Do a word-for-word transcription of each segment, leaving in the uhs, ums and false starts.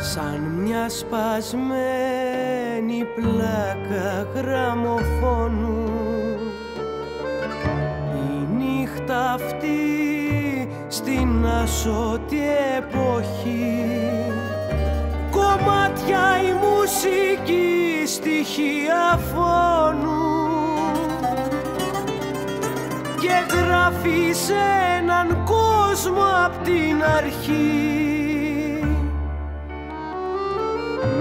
σαν μια σπασμένη πλάκα γραμμοφώνου. Η νύχτα αυτή στην ασώτη εποχή, κομμάτια η μουσική, στοιχεία φόνου, και γράφει σε έναν κόσμο απ' την αρχή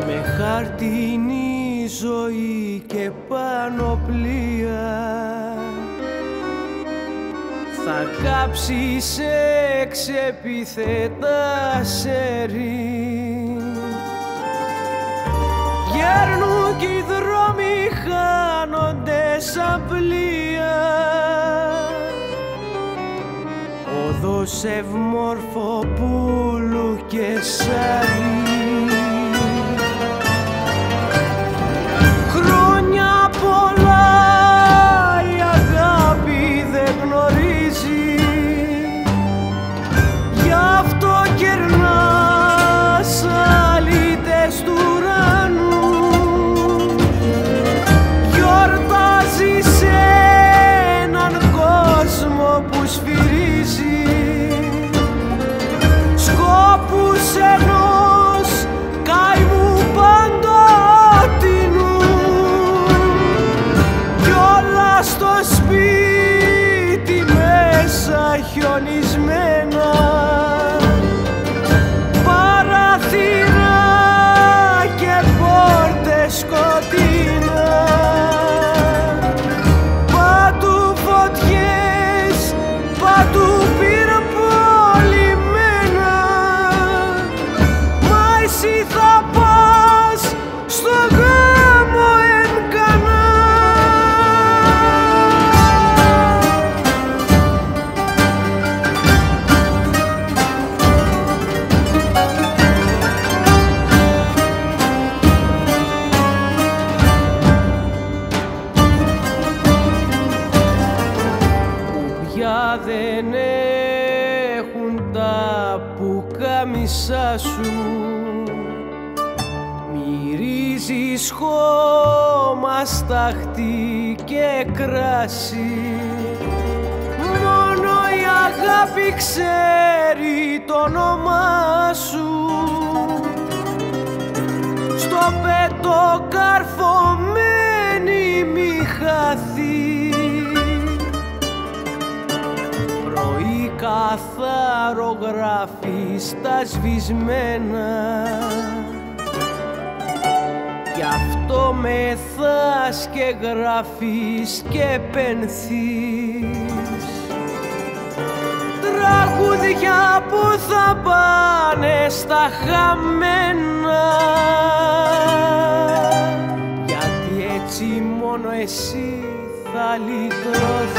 με χαρτινή ζωή και πανοπλία. Θα κάψει σε ξεπιθέτα σέρι, γέρνουν κι οι δρόμοι χάνονται σαν πλοία. Οδός Ευμορφοπούλου και Σάρι. Χρόνια πολλά η αγάπη δεν γνωρίζει, γι' αυτό κερνά αλήτες του ουρανού. Γιορτάζει σε έναν κόσμο που σφυρίζει σκόπους ενός καημού παντοτινού, κι όλα στο σπίτι μέσα χιονισμένα. Παραθυρά και πόρτες σκοτεινά, παντού φωτιές, παντού δεν έχουν τα πουκάμισά σου, μυρίζεις χώμα, στάχτη και κράσι. Μόνο η αγάπη ξέρει το όνομά σου, στο πέτο καρφωμένη μη χαθεί. Πρωί καθαρό γράφει στα σβησμένα, γι' αυτό μεθάς και γράφεις και πενθείς. Τραγούδια που θα πάνε στα χαμένα, γιατί έτσι μόνο εσύ θα λυτρωθείς.